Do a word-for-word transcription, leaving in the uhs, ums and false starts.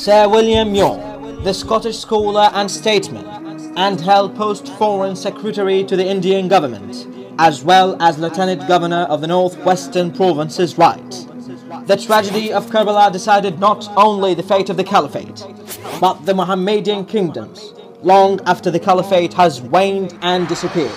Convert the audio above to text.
Sir William Muir, the Scottish scholar and statesman, and held post Foreign Secretary to the Indian government, as well as Lieutenant Governor of the Northwestern Provinces, Right. The tragedy of Karbala decided not only the fate of the Caliphate, but the Mohammedan kingdoms, long after the Caliphate has waned and disappeared.